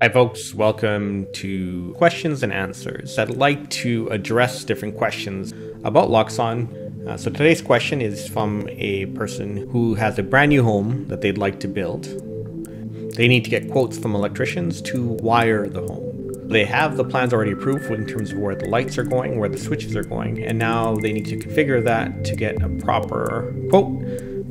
Hi folks, welcome to questions and answers. I'd like to address different questions about Loxone. So today's question is from a person who has a brand new home that they'd like to build. They need to get quotes from electricians to wire the home. They have the plans already approved in terms of where the lights are going, where the switches are going, and now they need to configure that to get a proper quote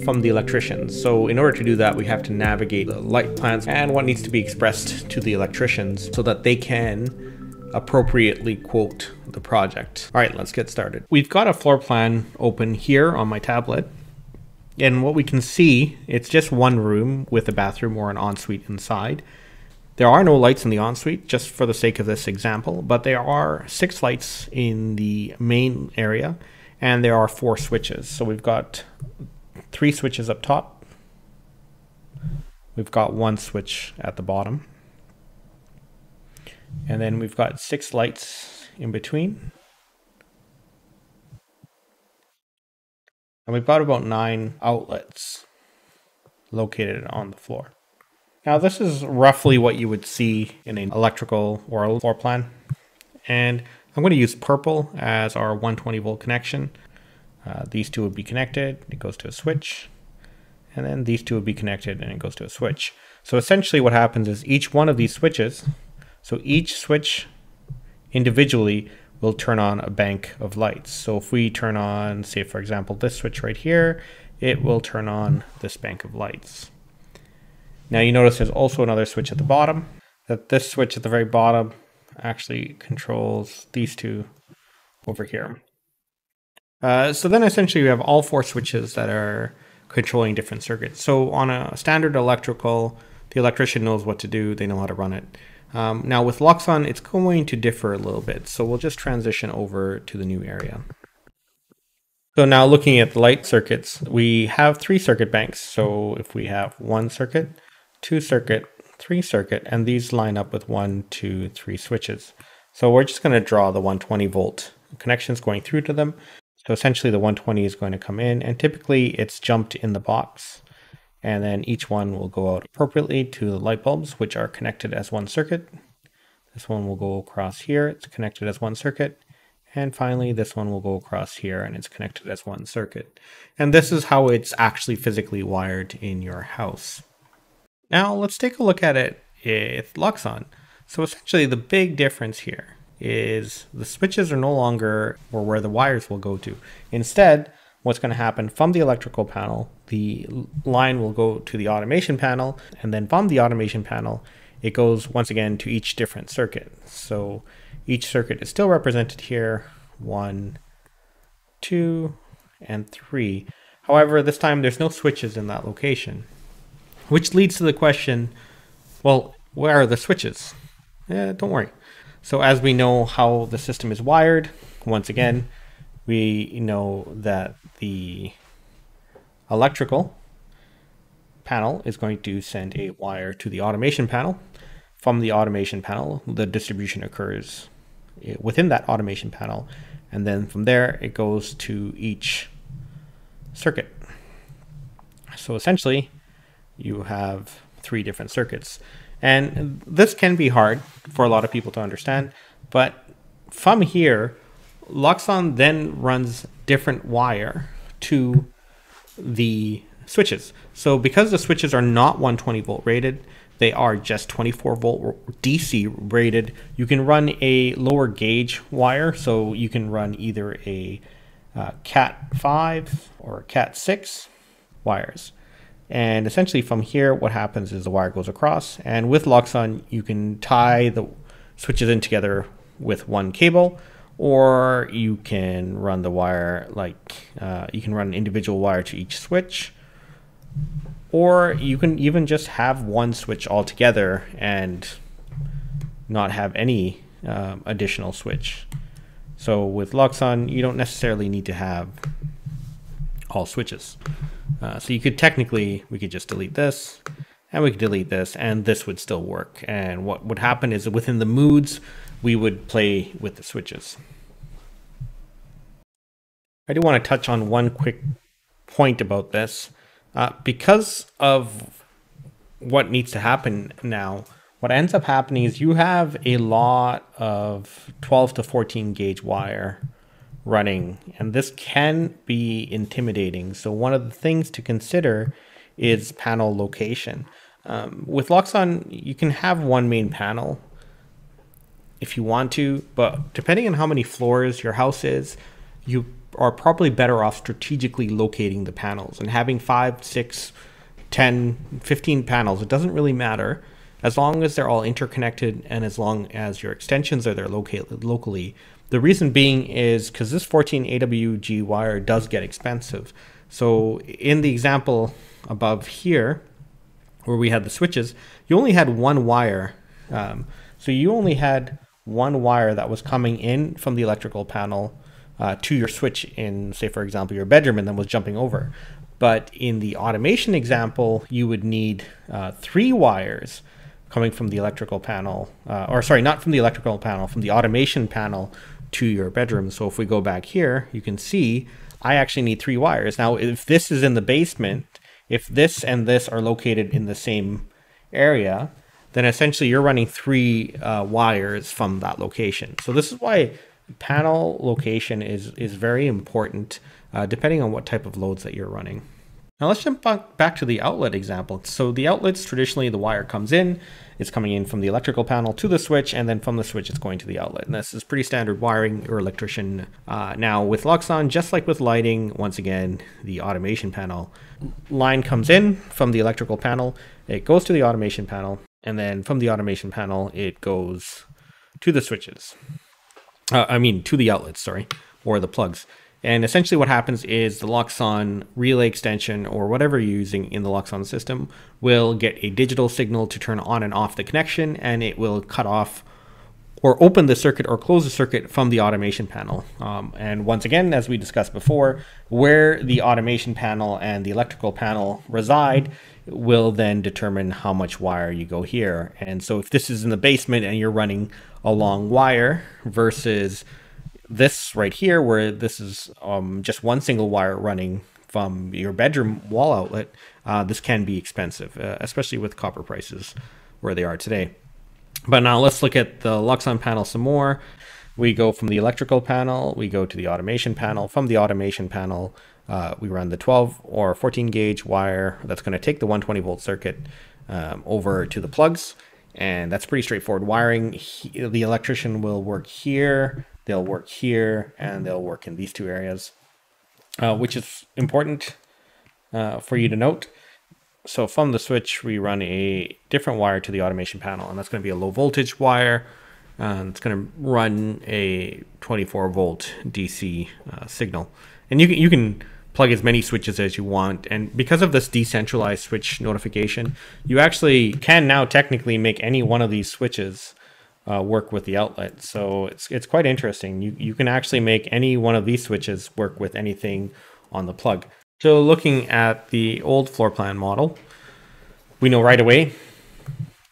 from the electricians. So in order to do that, we have to navigate the light plans and what needs to be expressed to the electricians so that they can appropriately quote the project. All right, let's get started. We've got a floor plan open here on my tablet. And what we can see, it's just one room with a bathroom or an ensuite inside. There are no lights in the ensuite, just for the sake of this example, but there are 6 lights in the main area and there are 4 switches. So we've got 3 switches up top. We've got 1 switch at the bottom. And then we've got 6 lights in between. And we've got about 9 outlets located on the floor. Now this is roughly what you would see in an electrical or a floor plan. And I'm going to use purple as our 120 volt connection. These two would be connected, it goes to a switch, and then these two would be connected and it goes to a switch. So essentially what happens is each one of these switches, so each switch individually will turn on a bank of lights. So if we turn on, say for example, this switch right here, it will turn on this bank of lights. Now you notice there's also another switch at the bottom, that this switch at the very bottom actually controls these two over here. So then essentially we have all 4 switches that are controlling different circuits. So on a standard electrical, the electrician knows what to do, they know how to run it. Now with Loxone, it's going to differ a little bit. So we'll just transition over to the new area. So now looking at the light circuits, we have 3 circuit banks. So if we have 1 circuit, 2 circuit, 3 circuit, and these line up with 1, 2, 3 switches. So we're just going to draw the 120 volt connections going through to them. So essentially the 120 is going to come in and typically it's jumped in the box and then each one will go out appropriately to the light bulbs, which are connected as 1 circuit. This one will go across here, it's connected as 1 circuit. And finally, this one will go across here and it's connected as 1 circuit. And this is how it's actually physically wired in your house. Now let's take a look at it with Loxone. So essentially the big difference here is the switches are no longer where the wires will go to. Instead, what's going to happen from the electrical panel, the line will go to the automation panel, and then from the automation panel, it goes once again to each different circuit. So each circuit is still represented here, 1, 2, and 3. However, this time there's no switches in that location, which leads to the question, well, where are the switches? Don't worry. So as we know how the system is wired, once again, we know that the electrical panel is going to send a wire to the automation panel. From the automation panel, the distribution occurs within that automation panel. And then from there, it goes to each circuit. So essentially, you have 3 different circuits. And this can be hard for a lot of people to understand, but from here, Loxone then runs different wire to the switches. So because the switches are not 120 volt rated, they are just 24 volt DC rated, you can run a lower gauge wire. So you can run either a Cat 5 or Cat 6 wires. And essentially from here, what happens is the wire goes across, and with Loxone, you can tie the switches in together with 1 cable, or you can run the wire you can run an individual wire to each switch, or you can even just have 1 switch altogether and not have any additional switch. So with Loxone, you don't necessarily need to have all switches. So you could technically, we could just delete this and we could delete this and this would still work. And what would happen is within the moods, we would play with the switches. I do want to touch on one quick point about this. Because of what needs to happen now, what ends up happening is you have a lot of 12 to 14 gauge wire running, and this can be intimidating. So one of the things to consider is panel location. With Loxone, you can have one main panel if you want to, but depending on how many floors your house is, you are probably better off strategically locating the panels and having 5, 6, 10, 15 panels. It doesn't really matter as long as they're all interconnected and as long as your extensions are there located locally. The reason being is because this 12/14AWG wire does get expensive. So in the example above here, where we had the switches, you only had one wire. So you only had one wire that was coming in from the electrical panel to your switch in, say, for example, your bedroom, and then was jumping over. But in the automation example, you would need 3 wires coming from the electrical panel, or sorry, not from the electrical panel, from the automation panel to your bedroom. So if we go back here, you can see I actually need 3 wires. Now, if this is in the basement, if this and this are located in the same area, then essentially you're running 3 wires from that location. So this is why panel location is very important, depending on what type of loads that you're running. Now let's jump back to the outlet example. So the outlets, traditionally the wire comes in, it's coming in from the electrical panel to the switch, and then from the switch it's going to the outlet. And this is pretty standard wiring your electrician. Now with Loxone, just like with lighting, once again, the automation panel line comes in from the electrical panel, it goes to the automation panel, and then from the automation panel it goes to the switches. I mean to the outlets, sorry, or the plugs. And essentially what happens is the Loxone relay extension or whatever you're using in the Loxone system will get a digital signal to turn on and off the connection, and it will cut off or open the circuit or close the circuit from the automation panel. And once again, as we discussed before, where the automation panel and the electrical panel reside will then determine how much wire you go here. And so if this is in the basement and you're running a long wire versus this right here, where this is just one single wire running from your bedroom wall outlet, this can be expensive, especially with copper prices where they are today. But now let's look at the Loxone panel some more. We go from the electrical panel, we go to the automation panel. From the automation panel, we run the 12 or 14 gauge wire that's going to take the 120 volt circuit over to the plugs. And that's pretty straightforward wiring. The electrician will work here, they'll work here, and they'll work in these two areas, which is important for you to note. So from the switch, we run a different wire to the automation panel, and that's going to be a low voltage wire. It's going to run a 24 volt DC signal. And you can plug as many switches as you want. And because of this decentralized switch notification, you actually can now technically make any one of these switches work with the outlet. So it's quite interesting. You can actually make any one of these switches work with anything on the plug. So looking at the old floor plan model, we know right away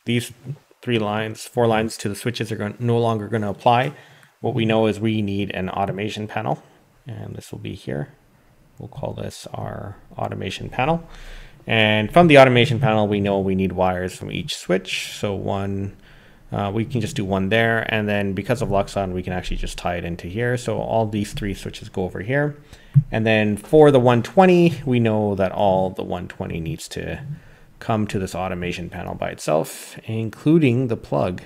these 4 lines to the switches are no longer going to apply. What we know is we need an automation panel, and this will be here. We'll call this our automation panel. And from the automation panel, we know we need wires from each switch. So one, we can just do one there, and then because of Loxone, we can actually just tie it into here. So all these 3 switches go over here. And then for the 120, we know that all the 120 needs to come to this automation panel by itself, including the plug,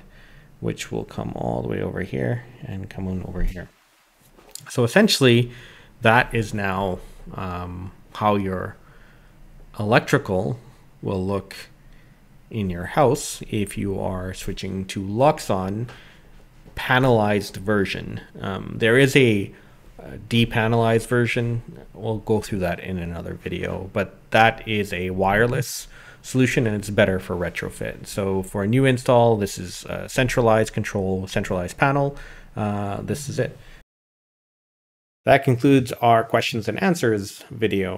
which will come all the way over here and come on over here. So essentially, that is now how your electrical will look in your house if you are switching to Loxone panelized version. There is a depanelized version. We'll go through that in another video, but that is a wireless solution and it's better for retrofit. So for a new install, this is centralized control, centralized panel. This is it. That concludes our questions and answers video.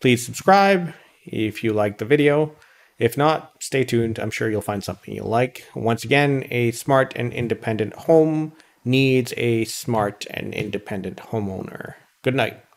Please subscribe if you like the video. If not, stay tuned. I'm sure you'll find something you like. Once again, a smart and independent home needs a smart and independent homeowner. Good night.